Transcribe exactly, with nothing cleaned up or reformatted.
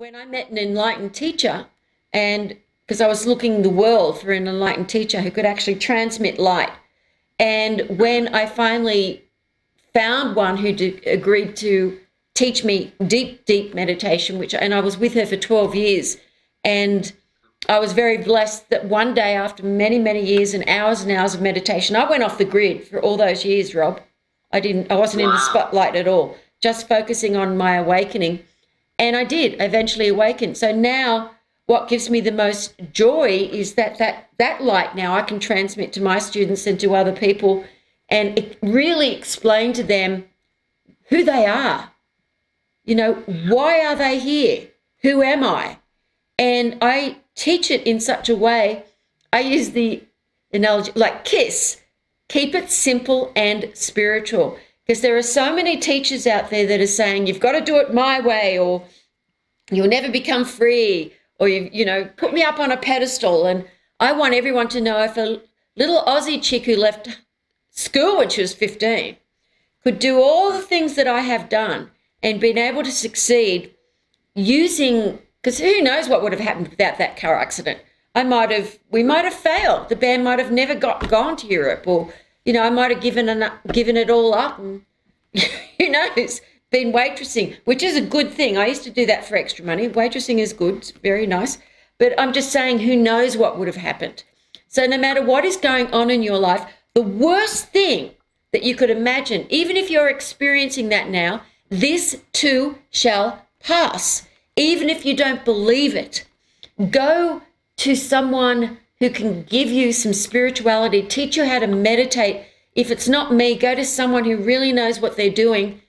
when I met an enlightened teacher, and because I was looking the world for an enlightened teacher who could actually transmit light, and when I finally found one who did, agreed to teach me deep, deep meditation, which and I was with her for twelve years, and I was very blessed that one day after many, many years and hours and hours of meditation, I went off the grid for all those years, Rob. I didn't, I wasn't wow. in the spotlight at all, just focusing on my awakening. And I did eventually awaken. So now what gives me the most joy is that that, that light now I can transmit to my students and to other people, and it really explain to them who they are. You know, why are they here? Who am I? And I teach it in such a way, I use the analogy like KISS, keep it simple and spiritual. Because there are so many teachers out there that are saying, you've got to do it my way, or you'll never become free, or, you, you know, put me up on a pedestal. And I want everyone to know, if a little Aussie chick who left school when she was fifteen could do all the things that I have done and been able to succeed using, because who knows what would have happened without that car accident. I might have, we might have failed. The band might have never got gone to Europe, or, you know, I might have given, an, given it all up and, who knows, been waitressing, which is a good thing. I used to do that for extra money. Waitressing is good, it's very nice. But I'm just saying, who knows what would have happened. So no matter what is going on in your life, the worst thing that you could imagine, even if you're experiencing that now, this too shall pass, even if you don't believe it. Go to someone who can give you some spirituality, teach you how to meditate. If it's not me, go to someone who really knows what they're doing